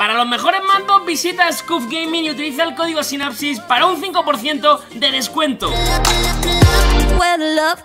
Para los mejores mandos, visita Scuf Gaming y utiliza el código SINAPSIS para un 5% de descuento. Muy buenas,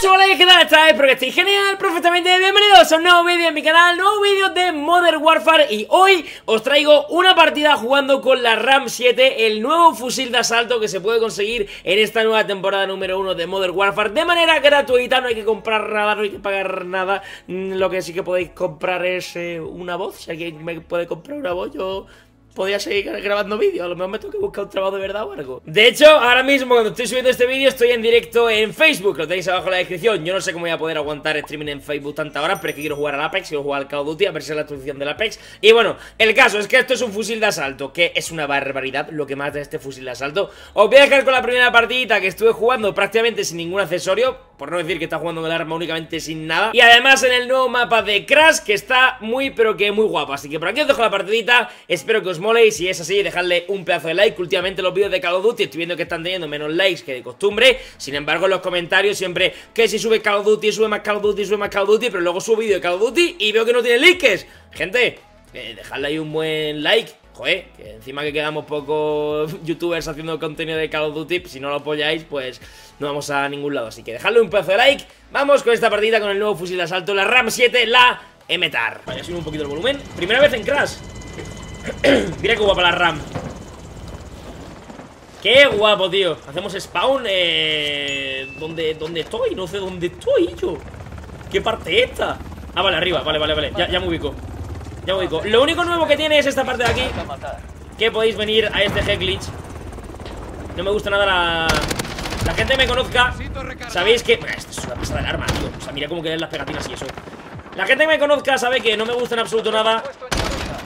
chavales, ¿qué tal estáis? Espero que estéis genial, perfectamente. Bienvenidos a un nuevo vídeo en mi canal, nuevo vídeo de Modern Warfare. Y hoy os traigo una partida jugando con la RAM-7, el nuevo fusil de asalto que se puede conseguir en esta nueva temporada número 1 de Modern Warfare de manera gratuita. No hay que comprar nada, no hay que pagar nada. Lo que sí que podéis comprar es una voz. Si alguien me puede comprar una voz, yo... podía seguir grabando vídeos, a lo mejor me tengo que buscar un trabajo de verdad o algo. De hecho, ahora mismo cuando estoy subiendo este vídeo estoy en directo en Facebook, lo tenéis abajo en la descripción. Yo no sé cómo voy a poder aguantar streaming en Facebook tantas horas, pero es que quiero jugar al Apex, quiero jugar al Call of Duty, a ver si es la actualización del Apex. Y bueno, el caso es que esto es un fusil de asalto, que es una barbaridad lo que mata este fusil de asalto. Os voy a dejar con la primera partidita que estuve jugando prácticamente sin ningún accesorio, por no decir que está jugando con el arma únicamente sin nada. Y además en el nuevo mapa de Crash, que está muy pero que muy guapo. Así que por aquí os dejo la partidita, espero que os mole, y si es así, dejadle un pedazo de like. Últimamente los vídeos de Call of Duty estoy viendo que están teniendo menos likes que de costumbre. Sin embargo, en los comentarios siempre que si sube Call of Duty, sube más Call of Duty, sube más Call of Duty, pero luego subo vídeo de Call of Duty y veo que no tiene likes. Gente, dejadle ahí un buen like. Joder, que encima que quedamos pocos youtubers haciendo contenido de Call of Duty, si no lo apoyáis, pues no vamos a ningún lado. Así que dejadle un pedazo de like. Vamos con esta partida con el nuevo fusil de asalto, la RAM-7, la M-TAR. Vale, subo un poquito el volumen. Primera vez en Crash. Mira qué guapa la RAM. Qué guapo, tío. Hacemos spawn ¿Dónde estoy? No sé dónde estoy yo. ¿Qué parte es esta? Ah, vale, arriba, vale, ya me ubico. Lo único nuevo que tiene es esta parte de aquí, que podéis venir a este SG Glitch. No me gusta nada la gente me conozca. Sabéis que... Esta es una pesada del arma, tío. O sea, mira cómo quedan las pegatinas y eso. La gente que me conozca sabe que no me gusta en absoluto nada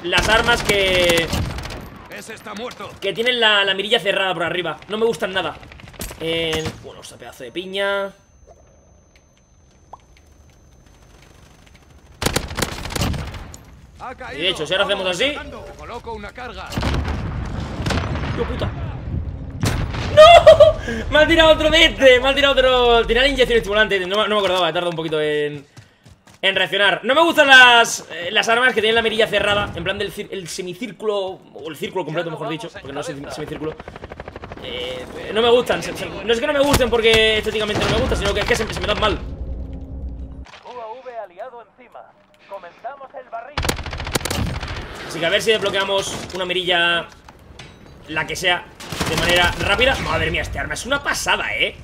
las armas que tienen la mirilla cerrada por arriba. No me gustan nada. Bueno, ese pedazo de piña. Y de hecho, si ahora hacemos así... ¡Qué puta! ¡No! Me ha tirado otro de este. Me ha tirado otro... Tenía la inyección estimulante. No me acordaba, he tardado un poquito en reaccionar. No me gustan las armas que tienen la mirilla cerrada, en plan del el semicírculo, o el círculo completo, mejor dicho, porque no es semicírculo. No me gustan. No es que no me gusten porque estéticamente no me gustan, sino que es que se me dan mal. UAV aliado encima. Comenzamos el barril. Así que a ver si desbloqueamos una mirilla, la que sea, de manera rápida. Madre mía, este arma es una pasada, ¿eh?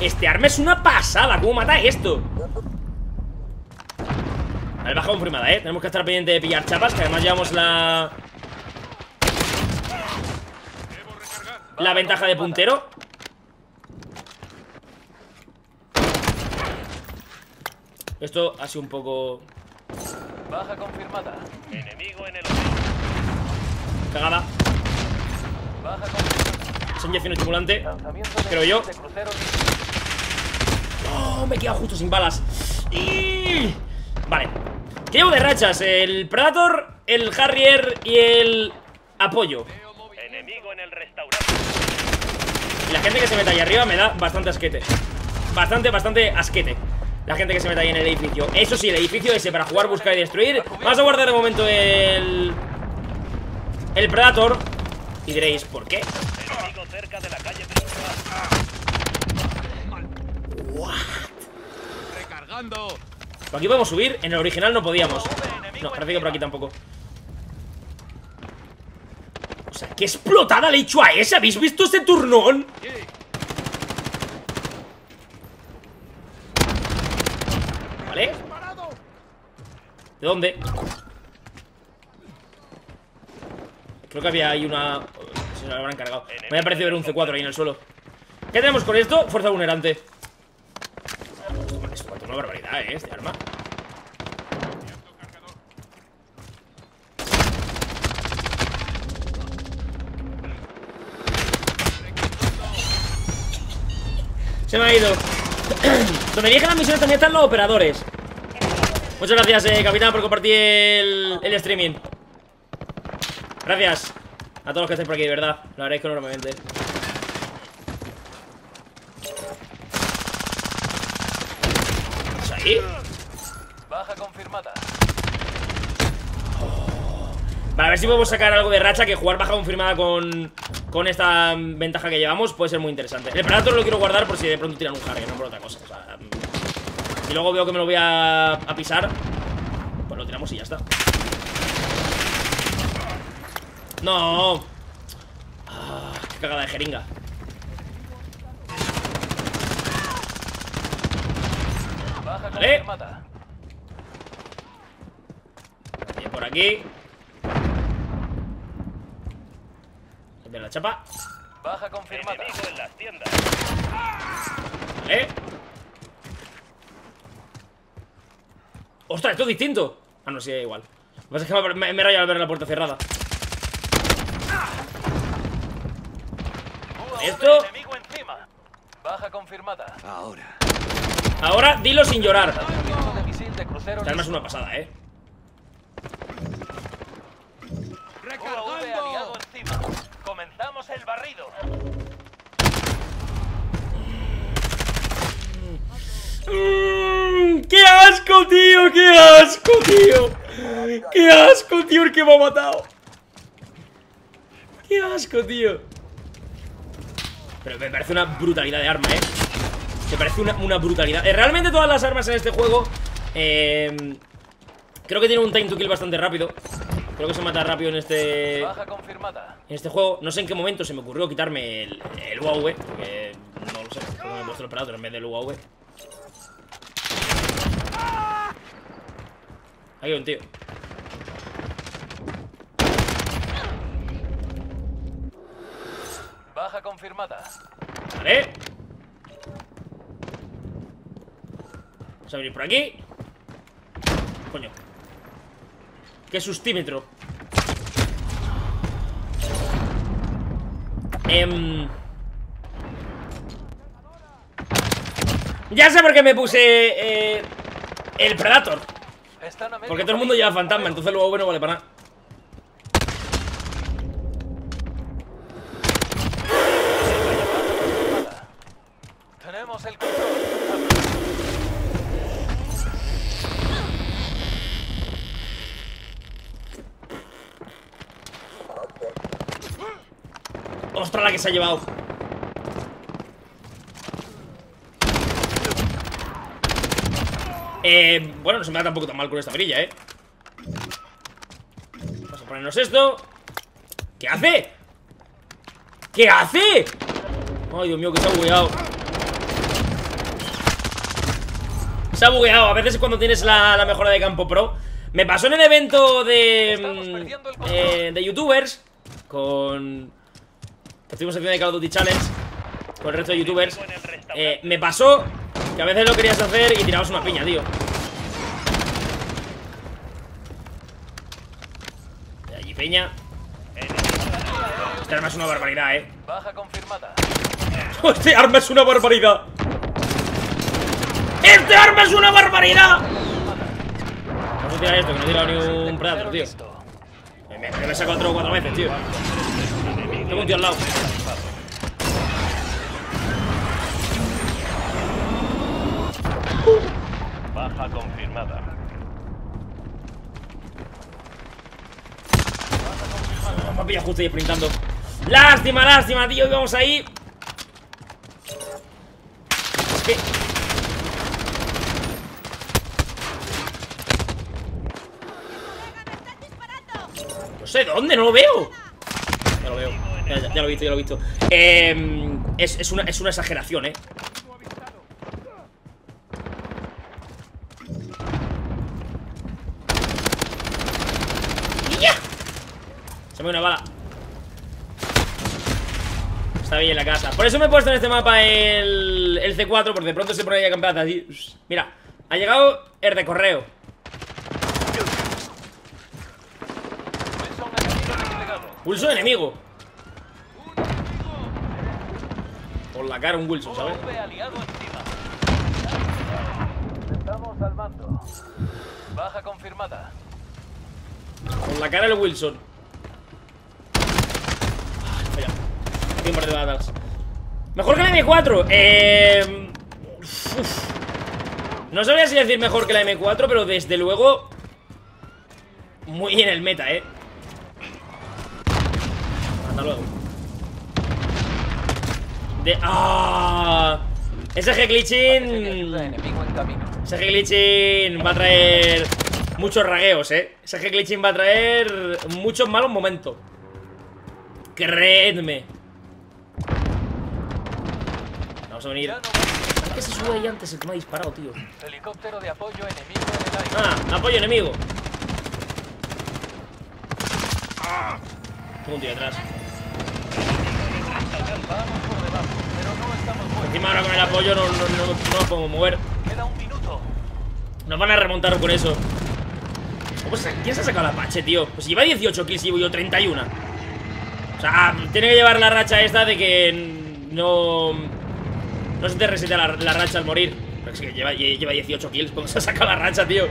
Este arma es una pasada. ¿Cómo mata esto? Vale, baja confirmada, ¿eh? Tenemos que estar pendiente de pillar chapas, que además llevamos la ventaja de puntero. Esto ha sido un poco... Baja confirmada. Enemigo en el... Cagada. Baja confirmada. Son inyección estimulante, creo yo. No, me he quedado justo sin balas. Y... Vale, ¿qué llevo de rachas? El Predator, el Harrier y el apoyo. Enemigo en el restaurante. La gente que se meta ahí arriba me da bastante asquete. Bastante asquete. La gente que se meta ahí en el edificio. Eso sí, el edificio ese para jugar, buscar y destruir. Vamos a guardar de momento el Predator. Y diréis, ¿por qué? Enemigo cerca de la calle principal. What? Recargando. Por aquí podemos subir, en el original no podíamos. No, parece que por aquí tampoco. O sea, qué explotada le he hecho a ese. ¿Habéis visto este turnón? Vale. ¿De dónde? Creo que había ahí una... Se la habrán cargado. Me ha parecido ver un C4 ahí en el suelo. ¿Qué tenemos con esto? Fuerza vulnerante. Una barbaridad, este arma. Se me ha ido. Donde dirigen las misiones también están los operadores. Muchas gracias, capitán, por compartir el streaming. Gracias a todos los que estáis por aquí, de verdad. Lo agradezco enormemente. Baja confirmada. Vale, a ver si podemos sacar algo de racha, que jugar baja confirmada con esta ventaja que llevamos puede ser muy interesante. El Predator lo quiero guardar por si de pronto tiran un Harrier, no por otra cosa. O sea, si luego veo que me lo voy a pisar, pues lo tiramos y ya está. No. Ah, qué cagada de jeringa. Vale. Bien por aquí. De la chapa. Baja confirmada en las tiendas. Vale. ¡Ostras! Esto es distinto. Ah, no, sí, igual. Lo que pasa es que me he rayado al ver la puerta cerrada. Esto. Baja confirmada. Ahora dilo sin llorar. Esta arma es una pasada, eh. Comenzamos el barrido. ¡Qué asco, tío! ¡Qué asco, tío! ¡Qué asco, tío! El que me ha matado. ¡Qué asco, tío! Pero me parece una brutalidad de arma, eh. Me parece una brutalidad. Realmente todas las armas en este juego creo que tienen un time to kill bastante rápido. Creo que se mata rápido en este... Baja confirmada. En este juego, no sé en qué momento se me ocurrió quitarme el UAV, porque no lo sé, porque me he puesto el Predator en vez del UAV. Ahí hay un tío. Baja confirmada. Vale. Vamos a venir por aquí. Coño. ¡Qué sustímetro! Ya sé por qué me puse el Predator. Porque todo el mundo lleva fantasma, entonces luego bueno vale para nada. Tenemos el control. ¡Ostras, la que se ha llevado! Bueno, no se me da tampoco tan mal con esta brilla, eh. Vamos a ponernos esto. ¿Qué hace? ¿Qué hace? Ay, Dios mío, que se ha bugueado. Se ha bugueado. A veces cuando tienes la mejora de campo pro. Me pasó en el evento de youtubers con... Estuvimos haciendo de Call of Duty Challenge con el resto de youtubers. Me pasó que a veces lo querías hacer y tirabas una piña, tío. De allí piña. Este arma es una barbaridad, eh. Baja confirmada. Este arma es una barbaridad. ¡Este arma es una barbaridad! Vamos a tirar esto, que no he tirado ni un Predator, tío. Me he sacado otro 4 veces, tío. Tengo un tío al lado. Baja confirmada. Me pilla justo ahí sprintando. Lástima, lástima, tío. Íbamos ahí. Es que... No sé dónde, no lo veo. Ya lo veo. Ya lo he visto, ya lo he visto. Es una exageración, eh. ¡Ya! Se me dio una bala. Está bien la casa. Por eso me he puesto en este mapa el C4, porque de pronto se pone ahí a campear así. Mira, ha llegado el de correo. Pulso enemigo. Por la cara un Wilson, ¿sabes? Estamos al mando. Baja confirmada. Por la cara el Wilson. Ay, vaya. Estoy por debajo de atrás. Mejor que la M4. No sabría si decir mejor que la M4, pero desde luego muy en el meta, eh. hasta luego. ¡Ah! SG Glitching. SG Glitching va a traer muchos ragueos, eh. SG Glitching va a traer muchos malos momentos. Creedme. Vamos a venir. ¿Por qué se sube ahí antes el que me ha disparado, tío? Helicóptero de apoyo enemigo en el aire. Ah, apoyo enemigo. Tengo un tío atrás. Vamos por debajo, pero no estamos muertos. Encima ahora con el apoyo no nos podemos mover. Queda un minuto. Nos van a remontar con eso. ¿Quién se ha sacado la Apache, tío? Pues lleva 18 kills y yo 31. O sea, tiene que llevar la racha esta de que no se te reseta la racha al morir. Pero es que lleva 18 kills. ¿Cómo se ha sacado la racha, tío?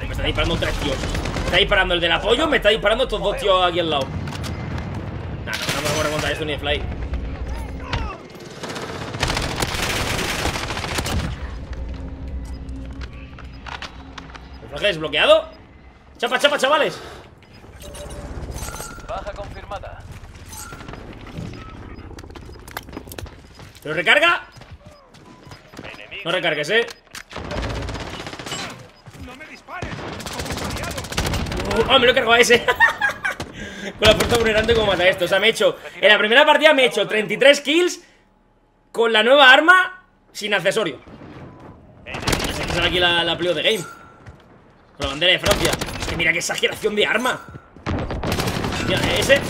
Me está disparando tres tíos. Me está disparando el del apoyo, me está disparando estos dos tíos aquí al lado. Nah, no podemos remontar esto ni de fly. ¿El flash desbloqueado? ¡Chapa, chapa, chavales! Baja confirmada. ¿Pero recarga? No recargues, eh. ¡Oh, me lo he cargado a ese! Con la puerta vulnerante como mata esto. O sea, me he hecho... En la primera partida me he hecho 33 kills con la nueva arma sin accesorio. Así que sale aquí la play de game con la bandera de Francia. Es que mira qué exageración de arma. Mira, ese...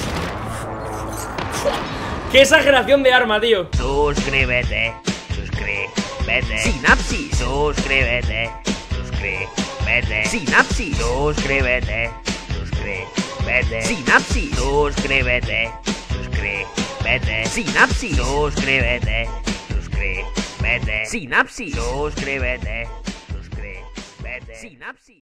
¡Qué exageración de arma, tío! Suscríbete. Suscríbete. Sinapsis. Suscríbete. Suscríbete. Sinapsis, suscríbete, suscríbete. Sinapsis, suscríbete, suscríbete. Sinapsis, suscríbete, suscríbete. Sinapsis, suscríbete, suscríbete. Sinapsis.